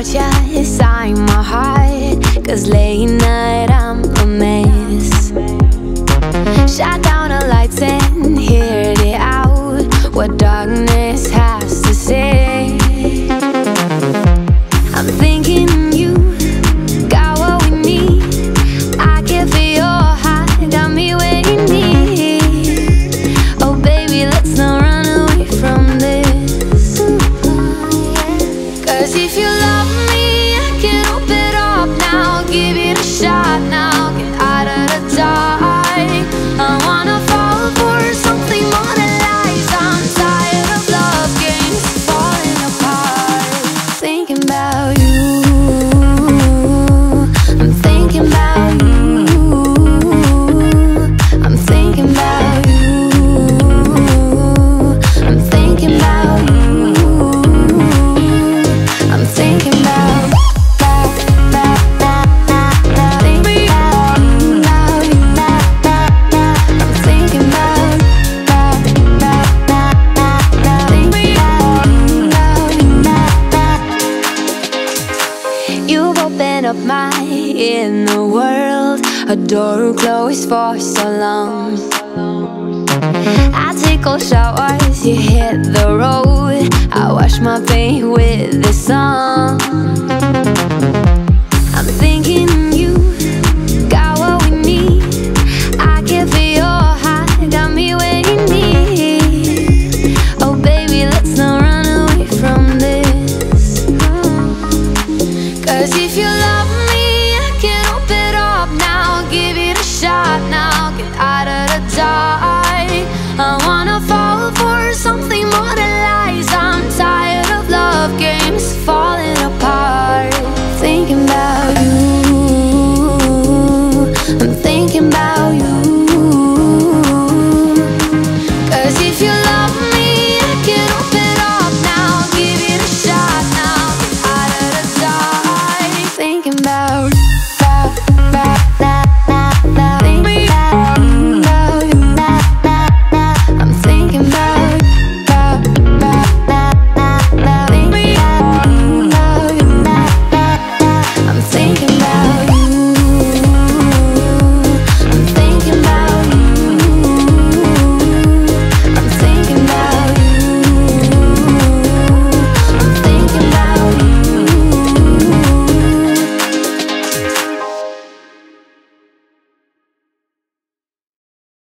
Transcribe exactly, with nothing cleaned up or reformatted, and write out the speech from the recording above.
out ya inside my heart, cause late night I'm a mess. Shut down the lights and hear it out, what darkness has to say. I'm thinking you got what we need, I care for your heart, got me where you need. Oh baby, let's not run away from this, cause if you love me, I can open it up now, give it a shot now, get out of the dark. I wanna fall for something more than lies, I'm tired of love games falling apart. Thinking about you, I'm thinking about you, I'm thinking about you, I'm thinking about you, I'm thinking about you. Up my inner world, a door closed for so long. I take cold showers, you hit the road, I wash my pain with this song. I'm thinking you got what we need, I care for your heart, got me where you need. Oh baby, let's not run away from this, cause if you love out of the dark, I wanna fall for something more than lies, I'm tired of love games falling apart. Thinking about you, I'm thinking about you.